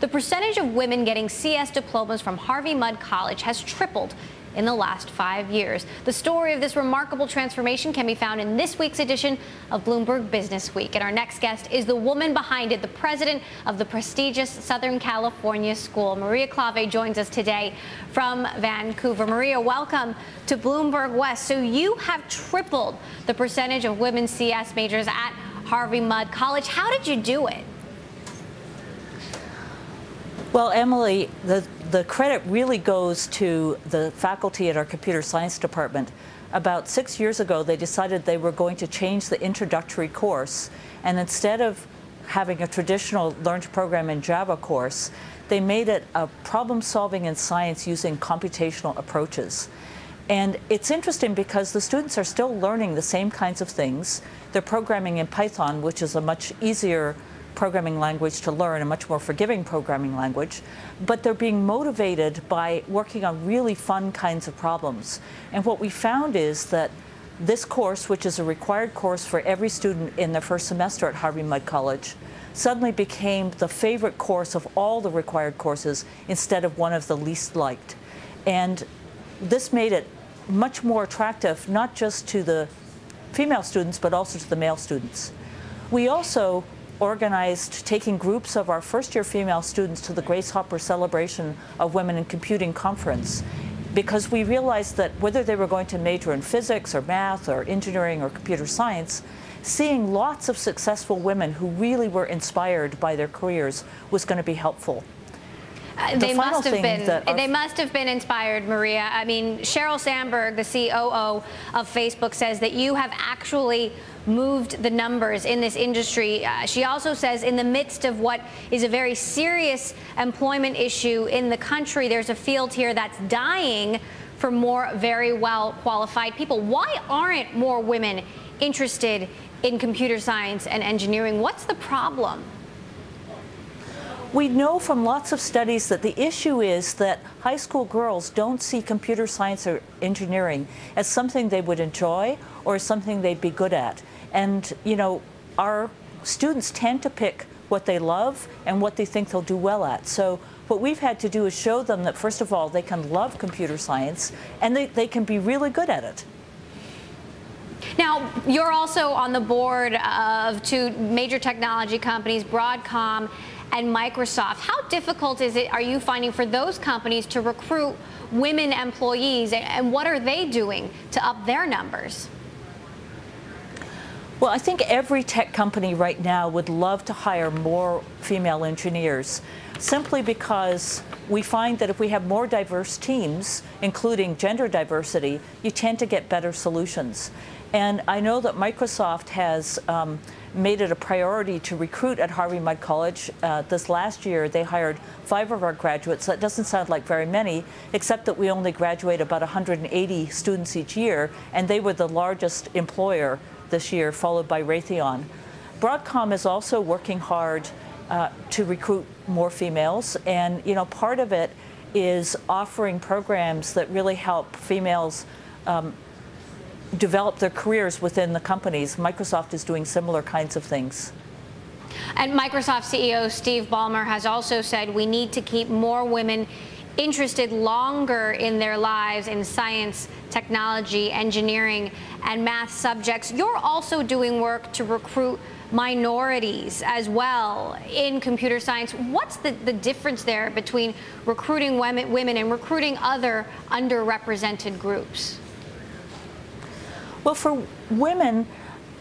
The percentage of women getting CS diplomas from Harvey Mudd College has tripled in the last 5 years. The story of this remarkable transformation can be found in this week's edition of Bloomberg Businessweek. And our next guest is the woman behind it, the president of the prestigious Southern California school. Maria Klawe joins us today from Vancouver. Maria, welcome to Bloomberg West. So you have tripled the percentage of women CS majors at Harvey Mudd College. How did you do it? Well, Emily, the credit really goes to the faculty at our computer science department. About 6 years ago, they decided they were going to change the introductory course. And instead of having a traditional Learn to Program in Java course, they made it a problem solving in science using computational approaches. And it's interesting because the students are still learning the same kinds of things. They're programming in Python, which is a much easier programming language to learn, a much more forgiving programming language, but they're being motivated by working on really fun kinds of problems. And what we found is that this course, which is a required course for every student in their first semester at Harvey Mudd College, suddenly became the favorite course of all the required courses instead of one of the least liked. And this made it much more attractive, not just to the female students, but also to the male students. We also organized taking groups of our first-year female students to the Grace Hopper Celebration of Women in Computing Conference, because we realized that whether they were going to major in physics or math or engineering or computer science, seeing lots of successful women who really were inspired by their careers was going to be helpful. They must have been inspired, Maria. I mean, Cheryl Sandberg, the COO of Facebook, says that you have actually moved the numbers in this industry. She also says in the midst of what is a very serious employment issue in the country, there's a field here that's dying for more very well-qualified people. Why aren't more women interested in computer science and engineering? What's the problem? We know from lots of studies that the issue is that high school girls don't see computer science or engineering as something they would enjoy or something they'd be good at. And, you know, our students tend to pick what they love and what they think they'll do well at. So what we've had to do is show them that, first of all, they can love computer science and they can be really good at it. Now, you're also on the board of two major technology companies, Broadcom and Microsoft. How difficult is it, are you finding, for those companies to recruit women employees, and what are they doing to up their numbers? Well, I think every tech company right now would love to hire more female engineers, simply because we find that if we have more diverse teams, including gender diversity, you tend to get better solutions. And I know that Microsoft has made it a priority to recruit at Harvey Mudd College. This last year, they hired 5 of our graduates. That doesn't sound like very many, except that we only graduate about 180 students each year, and they were the largest employer this year, followed by Raytheon. Broadcom is also working hard to recruit more females, and you know, part of it is offering programs that really help females develop their careers within the companies. Microsoft is doing similar kinds of things. And Microsoft CEO Steve Ballmer has also said we need to keep more women interested longer in their lives in science, technology, engineering, and math subjects. You're also doing work to recruit minorities as well in computer science. What's the difference there between recruiting women and recruiting other underrepresented groups? Well, for women,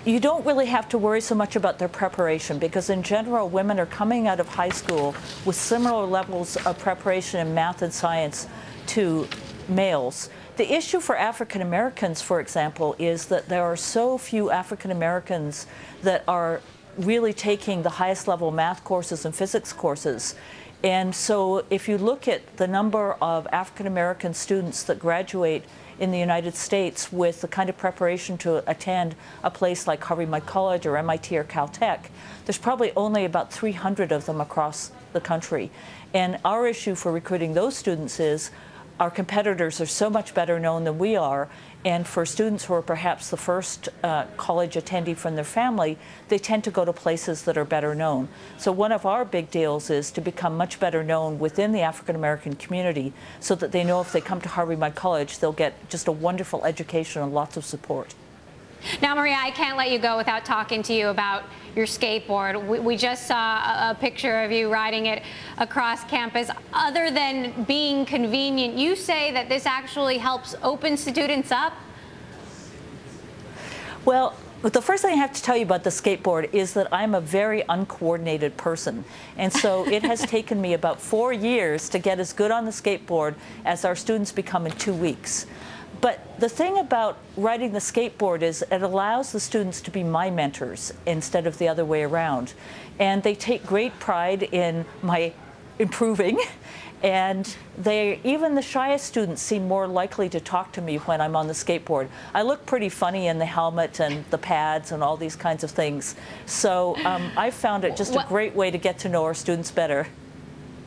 you don't really have to worry so much about their preparation, because in general, women are coming out of high school with similar levels of preparation in math and science to males. The issue for African Americans, for example, is that there are so few African Americans that are really taking the highest level math courses and physics courses. And so if you look at the number of African American students that graduate in the United States with the kind of preparation to attend a place like Harvey Mudd College or MIT or Caltech, there's probably only about 300 of them across the country. And our issue for recruiting those students is our competitors are so much better known than we are, and for students who are perhaps the first college attendee from their family, they tend to go to places that are better known. So one of our big deals is to become much better known within the African American community so that they know if they come to Harvey Mudd College, they'll get just a wonderful education and lots of support. Now, Maria, I can't let you go without talking to you about your skateboard. We just saw a picture of you riding it across campus. Other than being convenient, you say that this actually helps open students up? Well, but the first thing I have to tell you about the skateboard is that I'm a very uncoordinated person. And so it has taken me about 4 years to get as good on the skateboard as our students become in 2 weeks. But the thing about riding the skateboard is it allows the students to be my mentors instead of the other way around. And they take great pride in my improving. And they, even the shyest students seem more likely to talk to me when I'm on the skateboard. I look pretty funny in the helmet and the pads and all these kinds of things. So I found it just a great way to get to know our students better.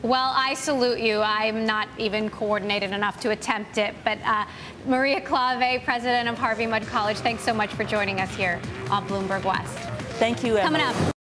Well, I salute you. I'm not even coordinated enough to attempt it. But Maria Klawe, president of Harvey Mudd College, thanks so much for joining us here on Bloomberg West. Thank you, Emily. Coming up.